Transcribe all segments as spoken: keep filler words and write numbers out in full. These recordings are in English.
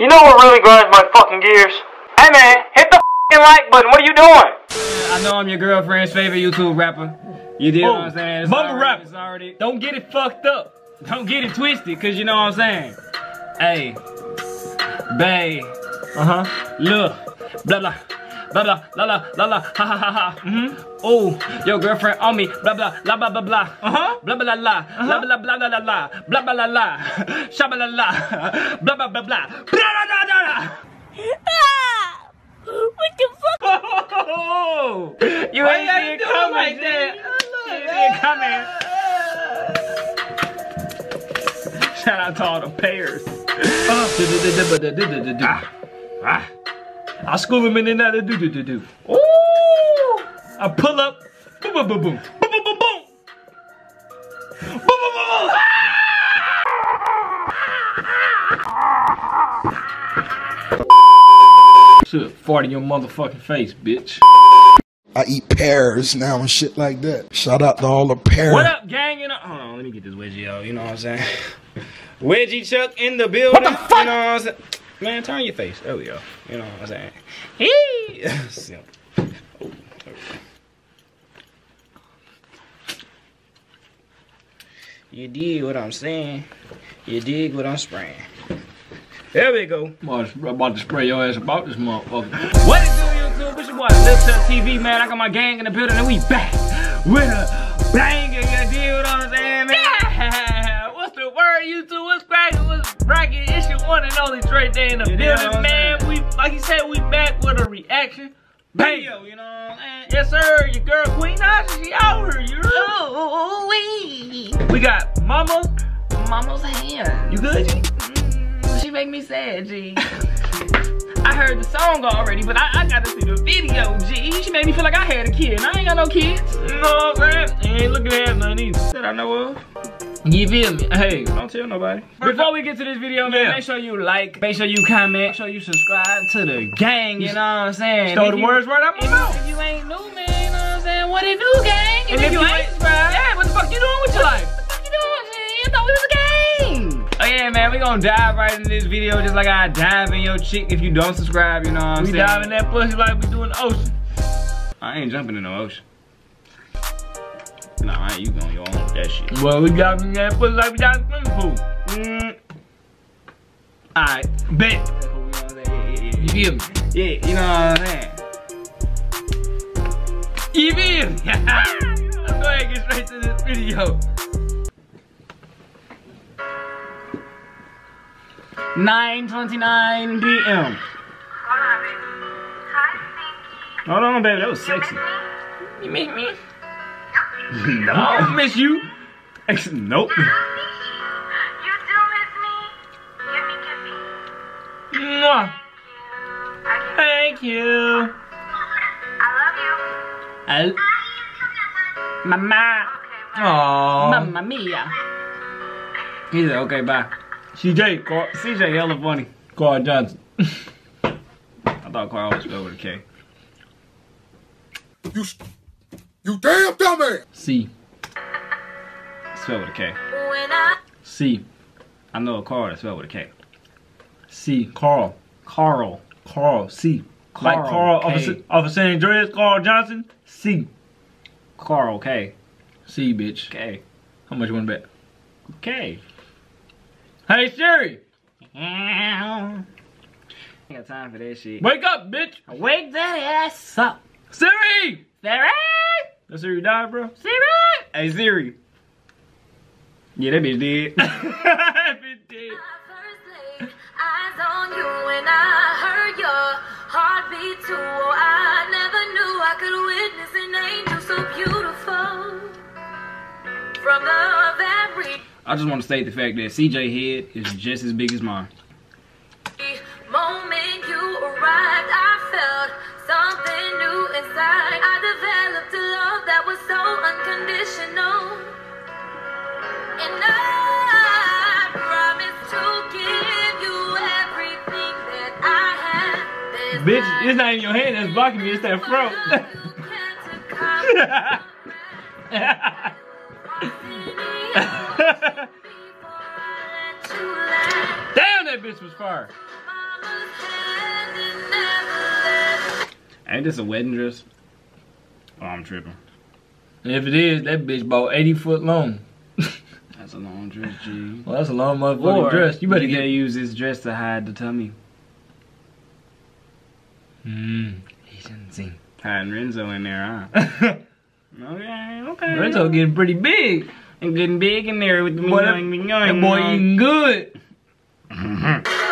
You know what really grinds my fucking gears? Hey man, hit the fucking like button. What are you doing? I know I'm your girlfriend's favorite YouTube rapper. You did, know what I'm saying? It's mother already, it's already. Don't get it fucked up. Don't get it twisted, cause you know what I'm saying. Hey, babe. Uh huh. Look. Blah blah. Blah blah la la la la ha ha ha ha. Mm-hmm. Oh, your girlfriend on me. Blah blah la blah blah blah. Uh-huh. Blah blah la la. Blah blah blah la la. Blah blah la la. Shabba la la. Blah blah blah blah. Blah blah blah blah. What the fuck? Oh, you ain't see it coming like that. You ain't see it coming. Shout out to all the payers. Ah. Ah. I school him in and out of do do do do. Ooh! I pull up. Boom boom boom boom. Boom boom boom boom. Boom boom boom boom. Ah! Shit, fart in your motherfucking face, bitch. I eat pears now and shit like that. Shout out to all the pears. What up, gang? You know, hold on, let me get this wedgie out. You know what I'm saying? Wedgie Chuck in the building. What the fuck? You know what I'm saying? Man, turn your face. There we go. You know what I'm saying? Hey! Simp. Oh, there we go. You dig what I'm saying? You dig what I'm spraying? There we go. I'm about to spray your ass about this motherfucker. What it do, YouTube? It's your boy, LuhChuck T V, man. I got my gang in the building, and we back with a banger. You dig what I'm saying, man? Yeah. What's the word, YouTube? What's cracking? What's bracket? One and only Trey Day in the building, man. We, like you said, we back with a reaction video, you know what I'm saying? Yes, sir. Your girl Queen Naija, she out here, you know? Ooh-wee. We got Mama's, Mama's hand. You good, G? Mm, she make me sad, G. I heard the song already, but I, I got to see the video, G. She made me feel like I had a kid, and I ain't got no kids. You know what I'm saying? Ain't looking at none either that I know of. You feel me? Hey, don't tell nobody. Before we get to this video, man, yeah. Make sure you like, make sure you comment, make sure you subscribe to the gang, you know what I'm saying? Throw the you, words right out my mouth. If you ain't new, man, you know what I'm saying? What it do, gang? And, and if, if you, you ain't subscribed, yeah, what the fuck you doing with your life? What the fuck you doing, man? You thought we was a gang. Oh yeah, man, we gonna dive right into this video just like I dive in your chick if you don't subscribe, you know what I'm we saying? We dive in that pussy like we do in the ocean. I ain't jumping in the ocean. Nah, I ain't you going, you don't want that shit. Well, we got me that pussy like we got swimming pool. Mm. Alright, bet. You feel me? Yeah, you know what I'm saying? You feel me? Let's go ahead and get straight to this video. nine twenty-nine p m Hold on, baby, that was sexy. You miss me? No, I don't miss you. Nope. You do miss me. Give me kissy. Mwah. Thank you. I love you. I Mama. Okay, aww. Mamma mia. He said, okay, bye. C J, Carl, C J, hella funny. Carl Johnson. I thought Carl was spelled with a K. You. You damn dumb ass! C. Spelled with a K. C. I know a car that's spelled with a K. C. Carl. Carl. Carl. C. Carl like Carl K. Of a, of a San Andreas, Carl Johnson. C. Carl K. C, bitch. K. How much you want to bet? K. Hey, Siri! I ain't got time for that shit. Wake up, bitch! Wake that ass up. Siri! Siri! That Siri died, bro? Siri! Hey, Siri. Yeah, that bitch dead. That bitch dead. I first laid eyes on you and I heard your heartbeat too. Oh, I never knew I could witness an angel so beautiful. From love every... I just want to state the fact that C J's head is just as big as mine. The moment you arrived, I felt something new inside. I developed a love that was so unconditional. And I promise to give you everything that I have. There's bitch, it's not in your hand that's blocking me, it's that throat. Damn, that bitch was fire. Ain't this a wedding dress? Oh, I'm tripping. And if it is, that bitch bought eighty foot long. That's a long dress, G. Well, that's a long motherfucking or dress. You better you get use this dress to hide the tummy. Mmm. He shouldn't see. Hiding Renzo in there, huh? Okay, okay. Renzo getting pretty big. And getting big in there with the boy, that, yoing, yoing, that boy yoing. Eating good. Mm-hmm.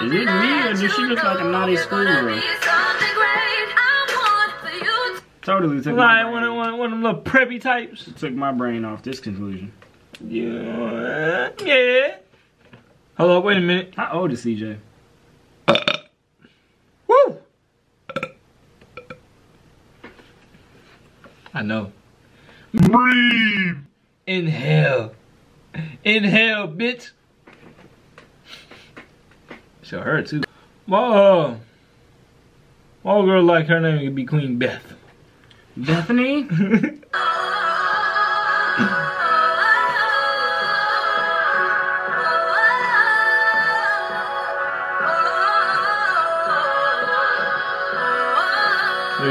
Is it me or does she look like a naughty schoolgirl? Totally took my brain. One of, one, one of them little preppy types. It took my brain off this conclusion. Yeah. Yeah. Hello, wait a minute. How old is C J? Woo! I know. Breathe! Inhale. Inhale, bitch. She'll hurt too. Whoa. All girl like her name could be Queen Beth. Bethany? There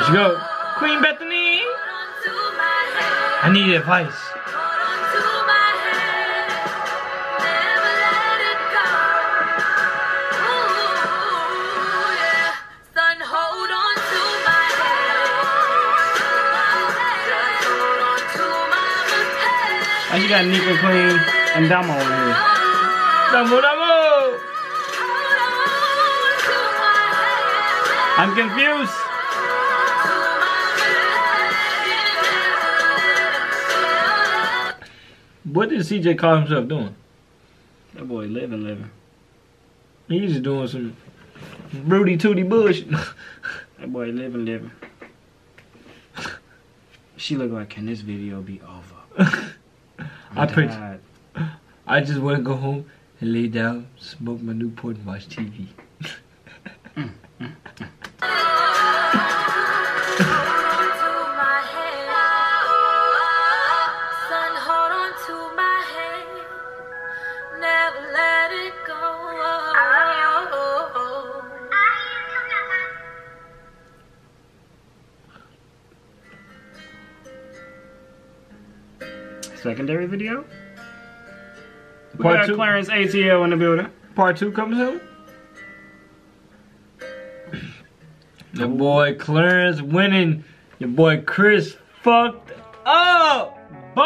she goes. Queen Bethany! I need advice. You got Nico Queen and Damo over here. Damo, Damo! I'm confused. What did C J call himself doing? That boy living, living. He's just doing some broody tooty bullshit. That boy living, living. She look like, can this video be over? I picture, I just want to go home and lay down, smoke my Newport and watch T V. mm, mm, mm. Secondary video. We Part got two. Clarence A T L in the building. Part two comes in. Your boy Clarence winning. Your boy Chris fucked up. Boy,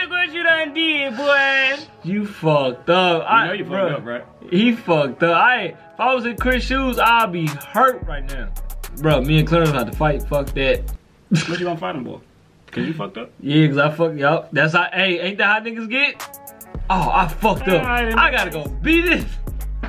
look what you done did, boy. You fucked up. You I know you fucked bro, up, right? He fucked up. I if I was in Chris' shoes, I'd be hurt right now. Bro, me and Clarence had to fight. Fuck that. What you gonna fight him, boy? Cause you fucked up? Yeah, cause I fucked up. That's how, hey, ain't that how niggas get? Oh, I fucked up. Right, I gotta case. go beat it.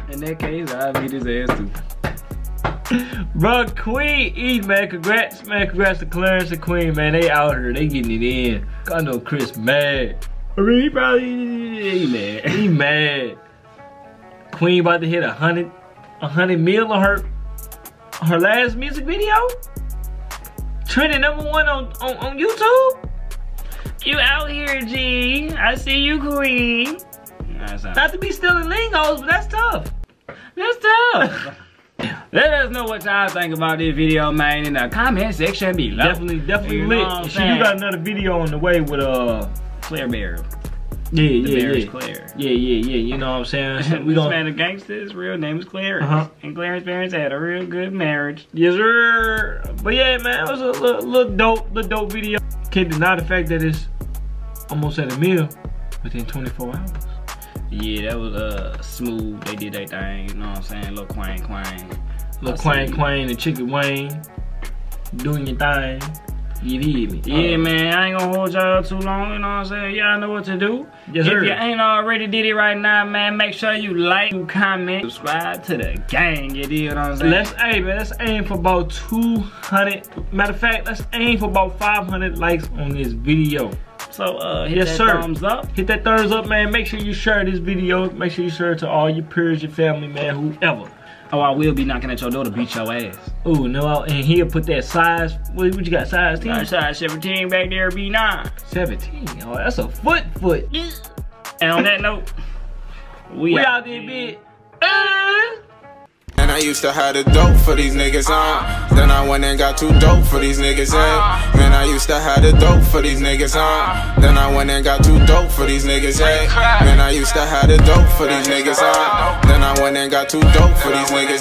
In that case, I'll beat his ass too. Bro, Queen E, man, congrats, man. Congrats to Clarence and Queen, man. They out here, they getting it in. I know Chris mad. I mean, he probably, he mad. He mad. Queen about to hit a hundred, a hundred mil on her, her last music video? Trending number one on, on, on YouTube? You out here, G. I see you, Queen. Nice. Not to be stealing lingos, but that's tough. That's tough. Let us know what y'all think about this video, man, in the comment section below. Definitely, definitely you lit. She do got another video on the way with uh Claire Bear. Yeah, the yeah, yeah. Claire. Yeah, yeah, yeah. You know what I'm saying? So we this man a gangster. His real name is Clarence, uh-huh. and Clarence's parents had a real good marriage. Yes, sir. But yeah, man, it was a little, little dope, little dope video. Can't deny the fact that it's almost at a meal within twenty-four hours. Yeah, that was uh smooth. They did that thing. You know what I'm saying? Lil Quang Quang, Lil Quang Quang, and Chicken Wayne doing your thing. You hear me? Yeah, uh, man, I ain't gonna hold y'all too long, you know what I'm saying? Y'all know what to do. Yes, if sir. you ain't already did it right now, man, make sure you like, you comment, subscribe to the gang, you deal, you know what I'm saying? Let's aim, man, let's aim for about two hundred, matter of fact, let's aim for about five hundred likes on this video. So uh, hit yes, that sir. thumbs up. Hit that thumbs up, man. Make sure you share this video. Make sure you share it to all your peers, your family, man, whoever. Oh, I will be knocking at your door to beat your ass. Oh no, and he'll put that size. What, what you got? Size ten? Size seventeen back there, B nine. seventeen. Oh, that's a foot foot. Yeah. And on that note, we, we out there, bitch. And I used to have the dope for these niggas on. Then I went and got too dope for these niggas on. Man, I used to have the dope for these niggas on. Then I went and got too dope for these niggas on. Man, I used to have the dope for these niggas on. Then I went and got too dope for these niggas.